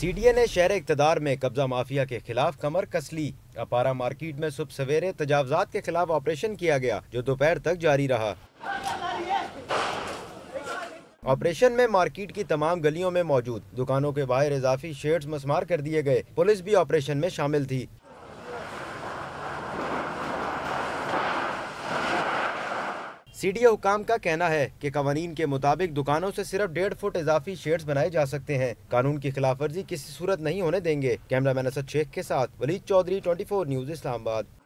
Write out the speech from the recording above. CDA ने शहर इक़्तिदार में कब्जा माफिया के खिलाफ कमर कस ली। अपारा मार्केट में सुबह सवेरे तजावजात के खिलाफ ऑपरेशन किया गया जो दोपहर तक जारी रहा। ऑपरेशन में मार्केट की तमाम गलियों में मौजूद दुकानों के बाहर इजाफी शेड्स मस्मार कर दिए गए। पुलिस भी ऑपरेशन में शामिल थी। CDA हुकाम का कहना है कि कवानीन के मुताबिक दुकानों से सिर्फ 1.5 फुट इजाफी शेड्स बनाए जा सकते हैं। कानून की खिलाफवर्जी किसी सूरत नहीं होने देंगे। कैमरामैन असद शेख के साथ वलीद चौधरी, 24 न्यूज़, इस्लामाबाद।